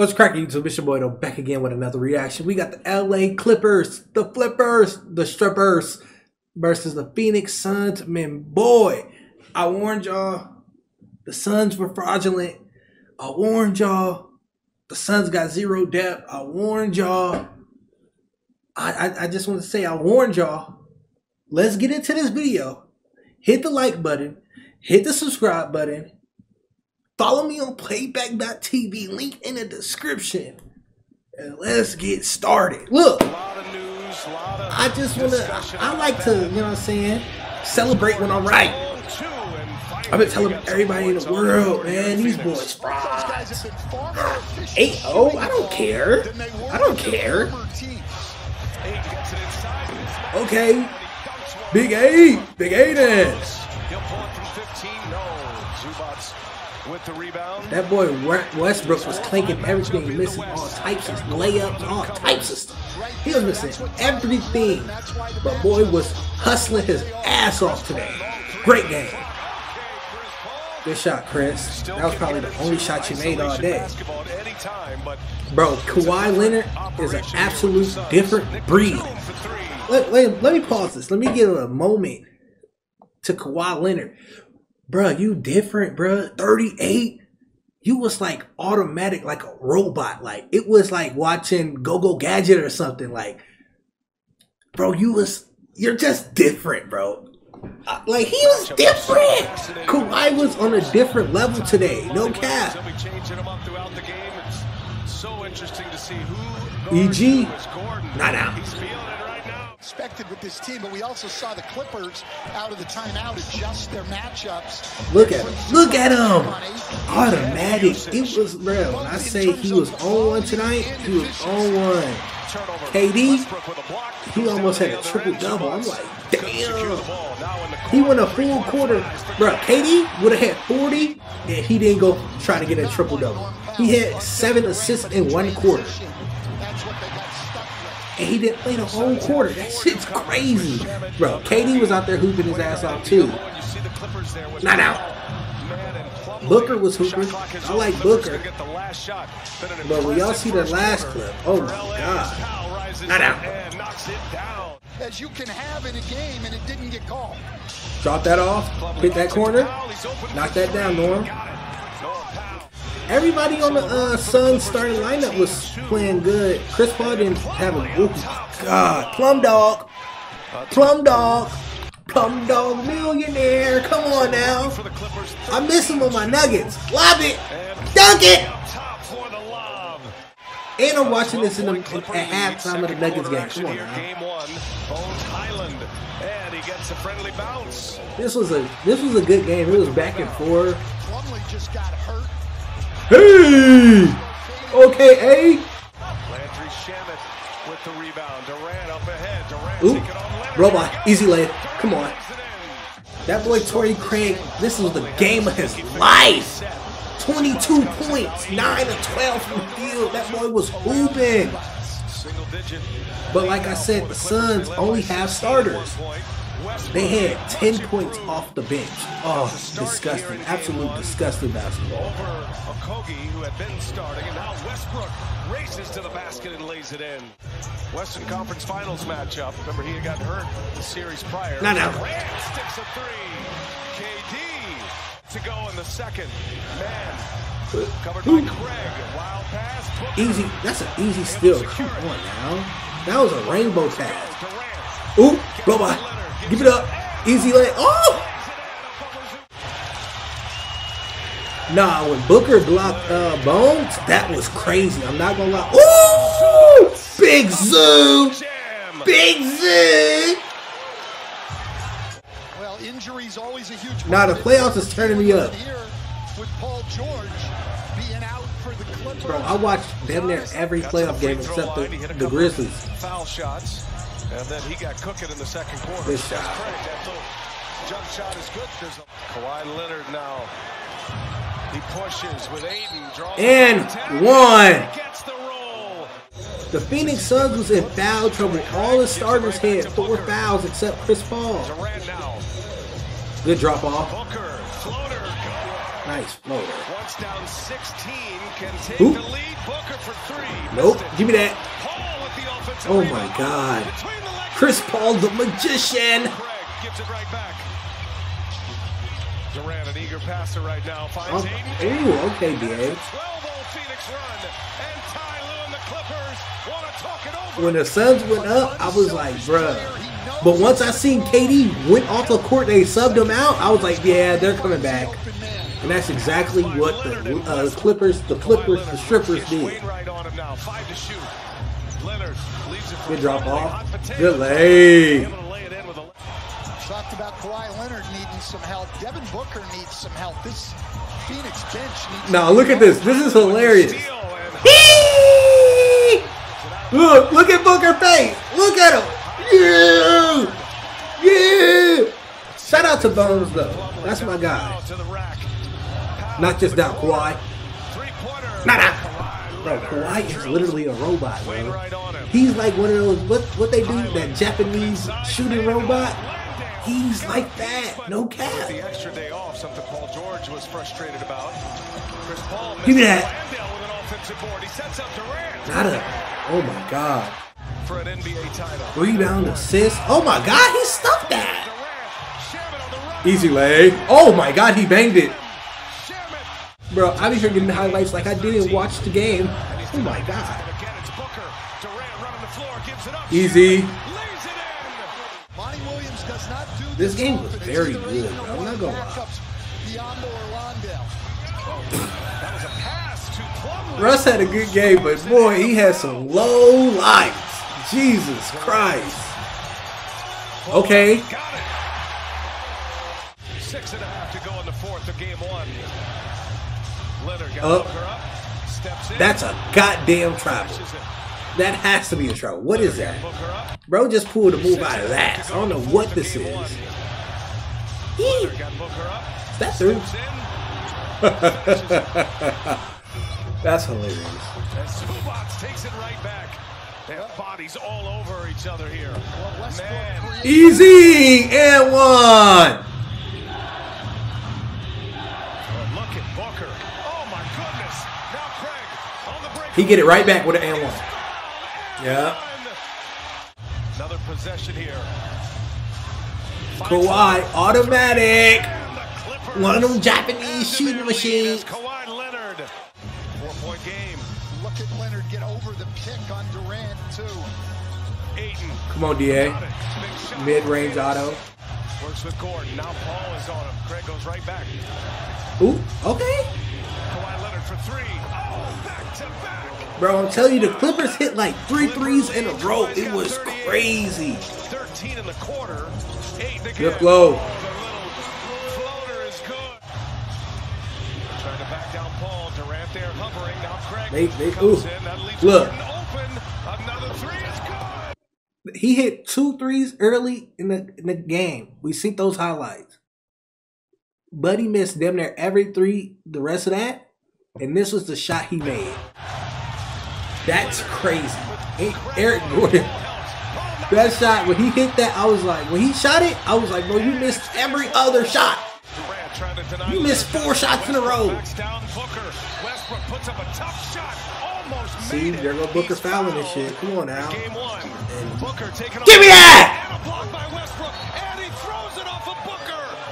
What's cracking, YouTube? It's your boy, though, back again with another reaction. We got the LA Clippers, the Flippers, the Strippers versus the Phoenix Suns. Man, boy, I warned y'all, the Suns were fraudulent. I warned y'all, the Suns got zero depth. I warned y'all. I just want to say I warned y'all. Let's get into this video. Hit the like button. Hit the subscribe button. Follow me on Playback.tv, link in the description. And let's get started. Look, I just want to, I like to, you know what I'm saying, celebrate when I'm right. I've been telling everybody in the world, man, these boys fraud. 8-0, I don't care. I don't care. Okay, Big A then. With the rebound. That boy Westbrook was clinking everything. He missing all types of layups, all types of stuff. He was missing everything. But boy was hustling his ass off today. Great game. Good shot, Chris. That was probably the only shot you made all day. Bro, Kawhi Leonard is an absolute different breed. Let me pause this. Let me give a moment to Kawhi Leonard. Bruh, you different, bruh. 38, you was like automatic, like a robot. Like, it was like watching Go-Go Gadget or something. Like, bro, you're just different, bro. Like, he was different. Kawhi was on a different level today. No cap. E.G. Not out. Expected with this team, but we also saw the Clippers out of the timeout adjust their matchups. Look at him, automatic. It was real. When I say he was on one tonight, he was on one. KD, he almost had a triple double. I'm like, damn. He went a full quarter, bro. KD would have had 40, and he didn't go try to get a triple double. He had 7 assists in one quarter. And he didn't play the whole quarter. That shit's crazy. Bro, KD was out there hooping his ass off too. Not out. Booker was hooping. I like Booker. But when y'all see the last clip, oh my god. Not out. As you can have in a game, and it didn't get called. Drop that off. Hit that corner. Knock that down, Norm. Everybody on the Suns starting lineup was playing good. Chris Paul didn't have a whoop. God, Plum Dog millionaire. Come on now. I miss him on my Nuggets. Lob it, dunk it. And I'm watching this at halftime of the Nuggets game. Come on now. This was a good game. It was back and forth. Plumlee just got hurt. Hey! Okay, Landry Shamet with the rebound. Durant up ahead. Durant. Ooh, robot. Easy layup. Come on. That boy Torrey Craig, this was the game of his life. 22 points. 9 of 12 from the field. That boy was hooping. But like I said, the Suns only have starters. They had 10 points off the bench. Oh, disgusting. Absolute disgusting basketball. Who had been starting, and now Westbrook races to the basket and lays it in. Western Conference Finals matchup. Remember, he had gotten hurt the series prior. Not out. Durant sticks a three. KD to go in the second. Man. Covered by Craig. Wild pass. Easy. That's an easy steal. Come on now. That was a rainbow pass. Ooh, robot. Give it up. Easy lay. Oh! Nah, when Booker blocked Bones, that was crazy. I'm not going to lie. Ooh! Big zoom! Big zoom! Well, injuries always a huge. Nah, the playoffs is turning me up. With Paul George being out for the Clippers. Bro, I watched damn near every playoff game except the Grizzlies. Foul shots. And then he got cooking in the second quarter. Good shot. That little jump shot is good. Kawhi Leonard now. He pushes with Aiden. And one. The Phoenix Suns was in foul trouble. All the starters had 4 fouls except Chris Paul. Good drop off. Nice floater. Once down 16 can take the lead. Booker Nope. Give me that. Oh, my God. Chris Paul, the magician. Durant, an eager passer right now. Finds Aiden. Ooh, okay, B.A. When the Suns went up, I was like, bruh. But once I seen KD went off the court, they subbed him out, I was like, yeah, they're coming back. And that's exactly what the strippers did. Good drop off. Good lay. Talked about Kawhi Leonard needing some help. Devin Booker needs some help. This Phoenix bench needs. Now look at this. This is hilarious. Look! Look at Booker face. Look at him. Yeah, yeah. Shout out to Bones though. That's my guy. Not just down Kawhi. Bro, Kawhi is literally a robot, bro. He's like one of those what they do, that Japanese shooting robot. He's like that, no cap. The extra day off, something Paul George was frustrated about. Chris Paul, give me that. He sets up Durant. Got it. Oh my God. For an NBA title. Rebound, assist. Oh my God, he stuffed that. Easy leg. Oh my God, he banged it. Bro, I be here getting highlights like I didn't watch the game. Oh my God. Easy. This game was very good, bro. I'm not gonna lie. Russ had a good game, but boy, he had some low lights. Jesus Christ. Okay. 6.5 to go in the fourth of game one. Leonard got Booker up. Steps in. That's a goddamn travel. That has to be a travel. What is that? Bro just pulled a move out of that. I don't know what this is. Is that through? That's hilarious. Zubac takes it right back. They have bodies all over each other here. Man. Easy and one. Look at Booker. Oh my goodness. Now Craig on the break. He get it right back with an and one. Yeah. Another possession here. Kawhi automatic. One of them Japanese shooting machines. Kawhi Leonard. 4-point game. Look at Leonard get over the pick on Durant too. Aiden. Come on, DA. Mid-range auto. Works with Gordon. Now Paul is on him. Craig goes right back. Ooh, okay. Kawhi Leonard for three. Oh, back to back. Bro, I'm telling you, the Clippers hit like 3 threes in a row. It was crazy. 13 in the quarter. 8 again. Good flow. Floater is good. Trying to back down Paul. Durant there hovering. Now Craig comes in. That leaves Gordon open. Another three is good. He hit 2 threes early in the game. We see those highlights. Buddy missed damn near every three the rest of that. And this was the shot he made. That's crazy. Eric Gordon. That shot, when he hit that, I was like, when he shot it, I was like, bro, you missed every other shot. You missed 4 shots in a row. See, there go Booker fouling this shit. Come on now. Give me that!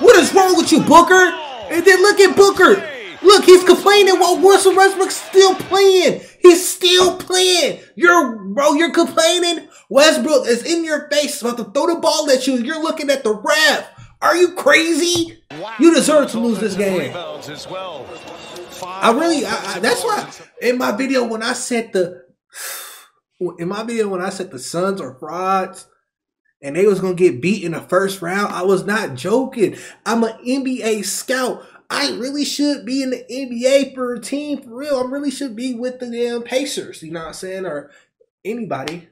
What is wrong with you, Booker? And then look at Booker. Look, he's complaining while Russell Westbrook's still playing. He's still playing. You're complaining. Westbrook is in your face about to throw the ball at you. You're looking at the ref. Are you crazy? You deserve to lose this game. That's why in my video when I said the Suns are frauds and they was gonna get beat in the first round, I was not joking. I'm an NBA scout. I really should be in the NBA for a team, for real. I really should be with the damn Pacers, you know what I'm saying? Or anybody.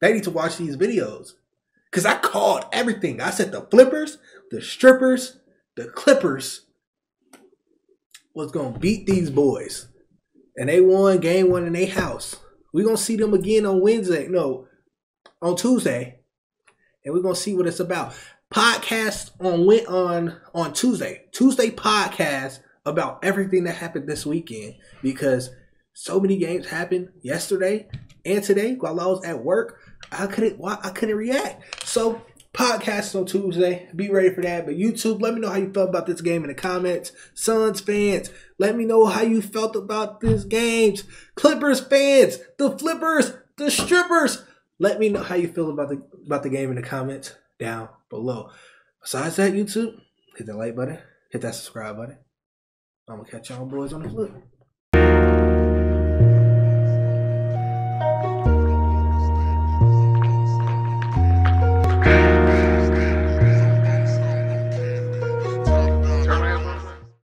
They need to watch these videos. Because I called everything. I said the Flippers, the Strippers, the Clippers was going to beat these boys. And they won game one in their house. We're going to see them again on Wednesday. No, on Tuesday. And we're going to see what it's about. Podcast on Tuesday podcast about everything that happened this weekend, because So many games happened yesterday and today while I was at work. I couldn't react. So podcasts on Tuesday. Be ready for that. But YouTube, let me know how you felt about this game in the comments. Suns fans, let me know how you felt about this game. Clippers fans, the flippers, the strippers, let me know how you feel about the game in the comments down below. Besides that, YouTube, hit that like button, hit that subscribe button. I'm gonna catch y'all boys on the flip.